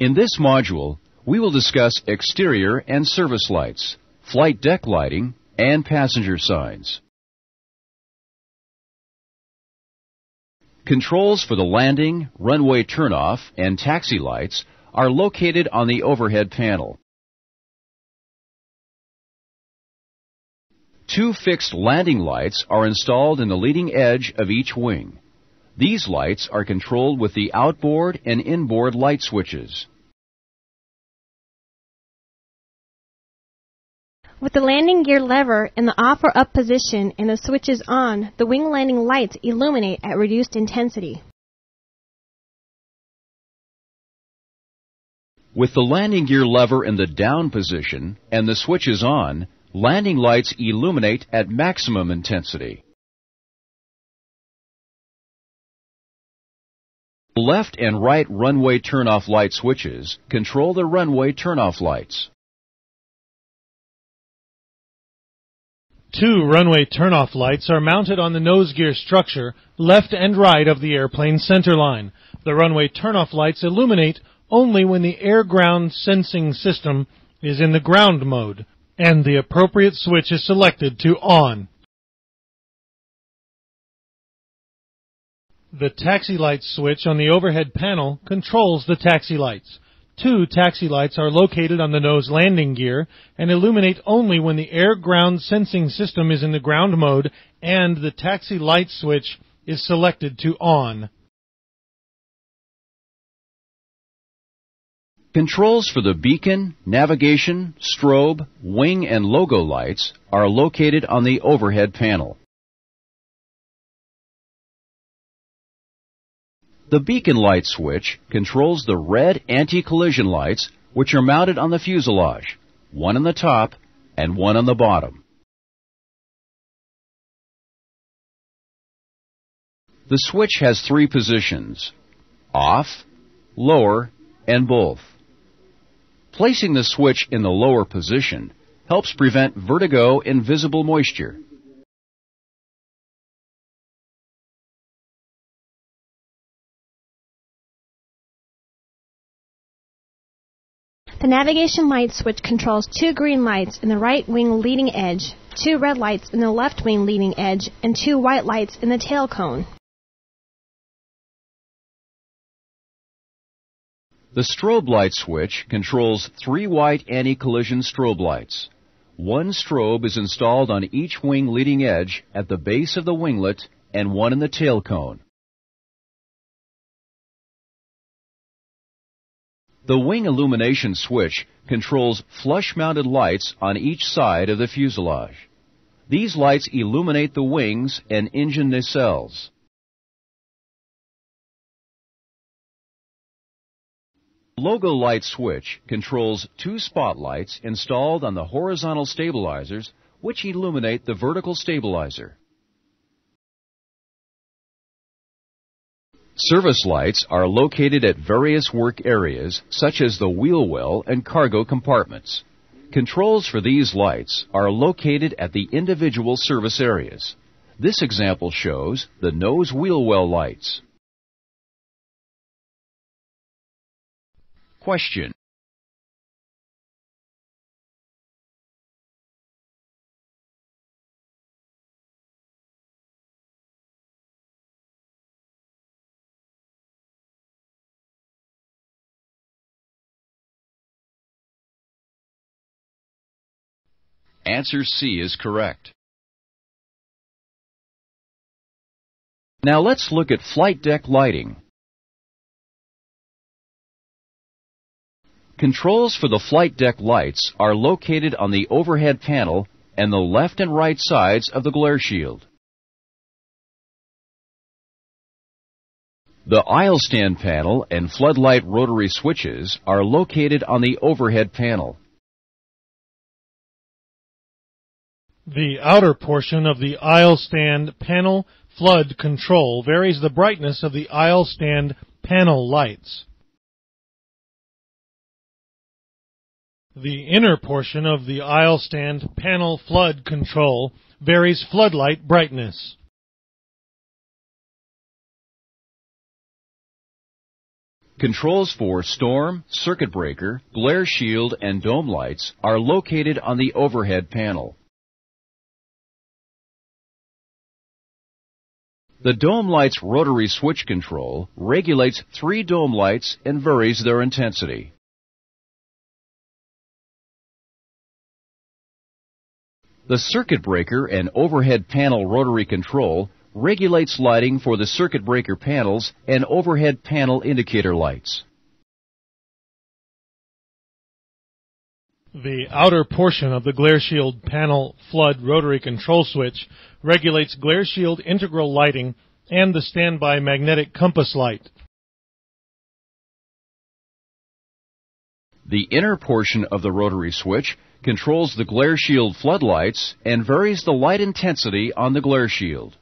In this module, we will discuss exterior and service lights, flight deck lighting, and passenger signs. Controls for the landing, runway turnoff, and taxi lights are located on the overhead panel. Two fixed landing lights are installed in the leading edge of each wing. These lights are controlled with the outboard and inboard light switches. With the landing gear lever in the off or up position and the switches on, the wing landing lights illuminate at reduced intensity. With the landing gear lever in the down position and the switches on, landing lights illuminate at maximum intensity. Left and right runway turnoff light switches control the runway turnoff lights. Two runway turnoff lights are mounted on the nose gear structure left and right of the airplane's centerline. The runway turnoff lights illuminate only when the air-ground sensing system is in the ground mode and the appropriate switch is selected to on. The taxi light switch on the overhead panel controls the taxi lights. Two taxi lights are located on the nose landing gear and illuminate only when the air-ground sensing system is in the ground mode and the taxi light switch is selected to on. Controls for the beacon, navigation, strobe, wing, and logo lights are located on the overhead panel. The beacon light switch controls the red anti-collision lights, which are mounted on the fuselage, one on the top and one on the bottom. The switch has three positions: off, lower, and both. Placing the switch in the lower position helps prevent vertigo and visible moisture. The navigation light switch controls two green lights in the right wing leading edge, two red lights in the left wing leading edge, and two white lights in the tail cone. The strobe light switch controls three white anti-collision strobe lights. One strobe is installed on each wing leading edge at the base of the winglet and one in the tail cone. The wing illumination switch controls flush-mounted lights on each side of the fuselage. These lights illuminate the wings and engine nacelles. The logo light switch controls two spotlights installed on the horizontal stabilizers, which illuminate the vertical stabilizer. Service lights are located at various work areas, such as the wheel well and cargo compartments. Controls for these lights are located at the individual service areas. This example shows the nose wheel well lights. Question: Answer C is correct. Now let's look at flight deck lighting. Controls for the flight deck lights are located on the overhead panel and the left and right sides of the glare shield. The aisle stand panel and floodlight rotary switches are located on the overhead panel. The outer portion of the aisle stand panel flood control varies the brightness of the aisle stand panel lights. The inner portion of the aisle stand panel flood control varies floodlight brightness. Controls for storm, circuit breaker, glare shield, and dome lights are located on the overhead panel. The dome light's rotary switch control regulates 3 dome lights and varies their intensity. The circuit breaker and overhead panel rotary control regulates lighting for the circuit breaker panels and overhead panel indicator lights. The outer portion of the glare shield panel flood rotary control switch regulates glare shield integral lighting and the standby magnetic compass light. The inner portion of the rotary switch controls the glare shield floodlights and varies the light intensity on the glare shield.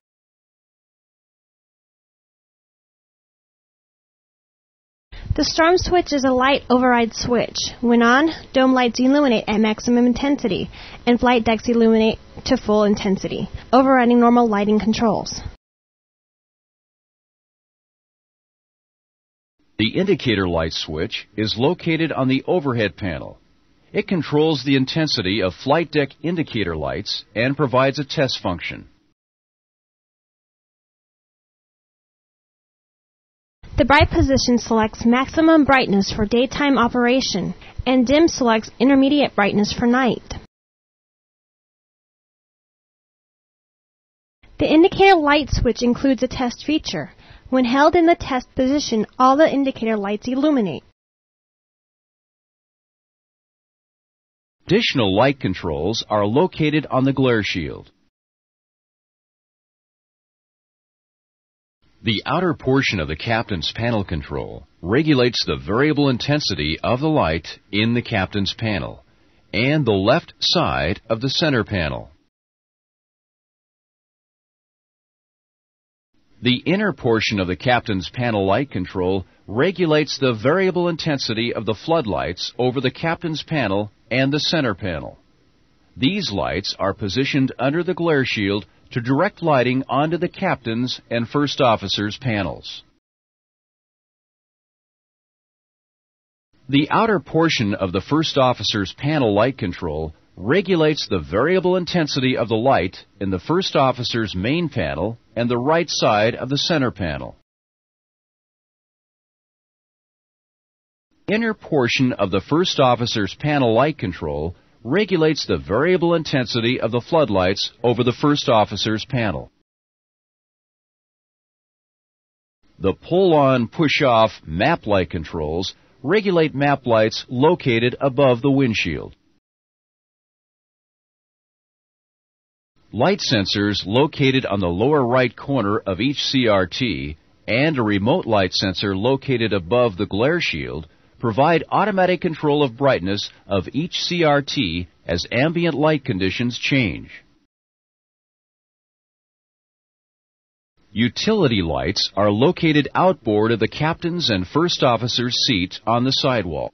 The storm switch is a light override switch. When on, dome lights illuminate at maximum intensity, and flight decks illuminate to full intensity, overriding normal lighting controls. The indicator light switch is located on the overhead panel. It controls the intensity of flight deck indicator lights and provides a test function. The bright position selects maximum brightness for daytime operation, and dim selects intermediate brightness for night. The indicator light switch includes a test feature. When held in the test position, all the indicator lights illuminate. Additional light controls are located on the glare shield. The outer portion of the captain's panel control regulates the variable intensity of the light in the captain's panel and the left side of the center panel. The inner portion of the captain's panel light control regulates the variable intensity of the floodlights over the captain's panel and the center panel. These lights are positioned under the glare shield to direct lighting onto the captain's and first officer's panels. The outer portion of the first officer's panel light control regulates the variable intensity of the light in the first officer's main panel and the right side of the center panel. The inner portion of the first officer's panel light control regulates the variable intensity of the floodlights over the first officer's panel. The pull-on, push-off map light controls regulate map lights located above the windshield. Light sensors located on the lower right corner of each CRT and a remote light sensor located above the glare shield provide automatic control of brightness of each CRT as ambient light conditions change. Utility lights are located outboard of the captain's and first officer's seat on the sidewall.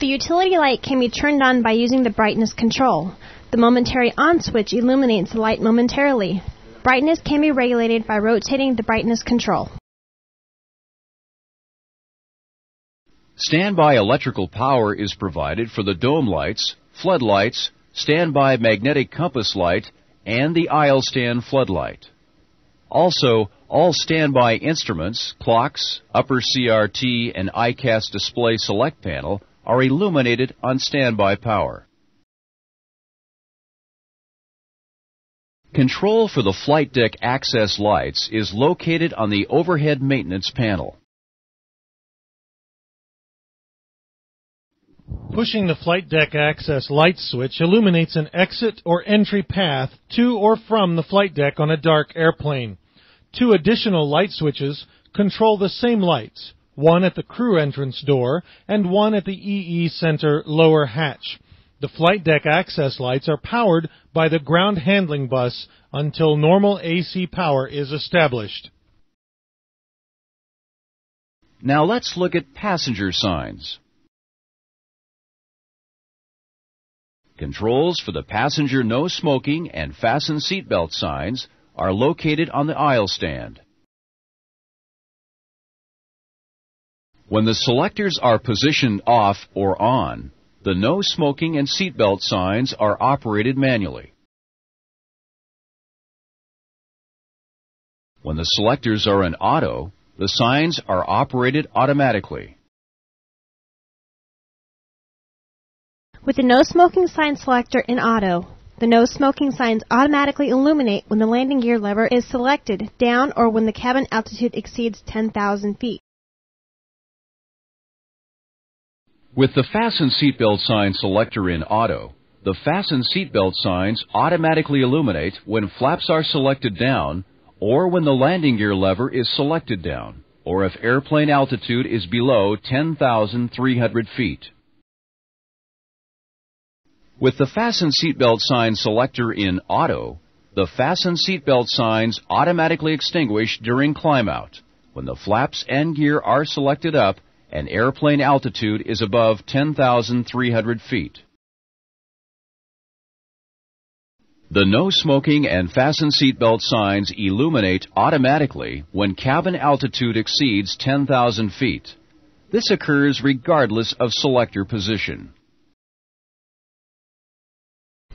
The utility light can be turned on by using the brightness control. The momentary on switch illuminates the light momentarily. Brightness can be regulated by rotating the brightness control. Standby electrical power is provided for the dome lights, floodlights, standby magnetic compass light, and the aisle stand floodlight. Also, all standby instruments, clocks, upper CRT, and ICAST display select panel are illuminated on standby power. Control for the flight deck access lights is located on the overhead maintenance panel. Pushing the flight deck access light switch illuminates an exit or entry path to or from the flight deck on a dark airplane. 2 additional light switches control the same lights, one at the crew entrance door and one at the EE center lower hatch. The flight deck access lights are powered by the ground handling bus until normal AC power is established. Now let's look at passenger signs. Controls for the passenger no smoking and fasten seatbelt signs are located on the aisle stand. When the selectors are positioned off or on, the no smoking and seatbelt signs are operated manually. When the selectors are in auto, the signs are operated automatically. With the no smoking sign selector in auto, the no smoking signs automatically illuminate when the landing gear lever is selected down or when the cabin altitude exceeds 10,000 feet. With the fasten seatbelt sign selector in auto, the fasten seatbelt signs automatically illuminate when flaps are selected down or when the landing gear lever is selected down or if airplane altitude is below 10,300 feet. With the fasten seatbelt sign selector in auto, the fasten seatbelt signs automatically extinguish during climb-out when the flaps and gear are selected up and airplane altitude is above 10,300 feet. The no smoking and fasten seatbelt signs illuminate automatically when cabin altitude exceeds 10,000 feet. This occurs regardless of selector position.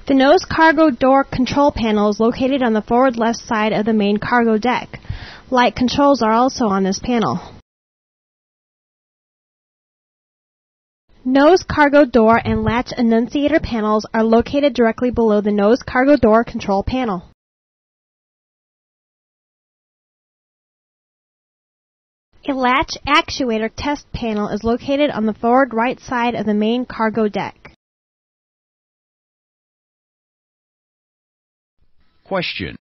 The nose cargo door control panel is located on the forward left side of the main cargo deck. Light controls are also on this panel. Nose cargo door and latch annunciator panels are located directly below the nose cargo door control panel. A latch actuator test panel is located on the forward right side of the main cargo deck. Question.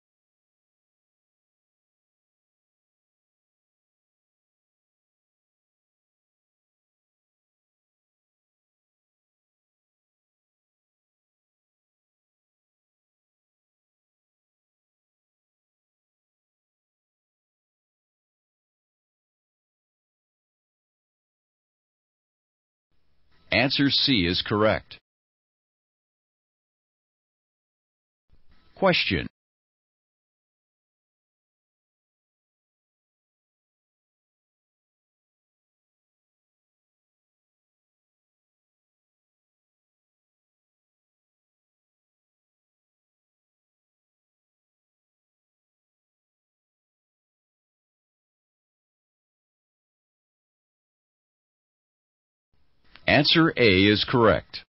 Answer C is correct. Question. Answer A is correct.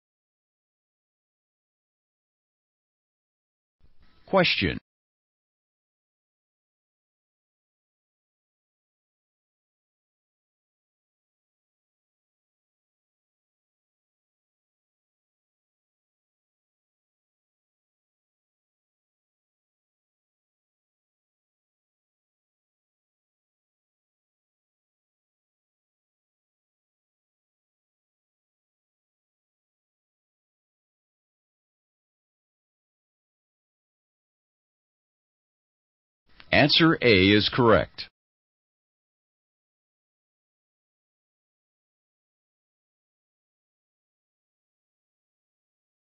Question. Answer A is correct.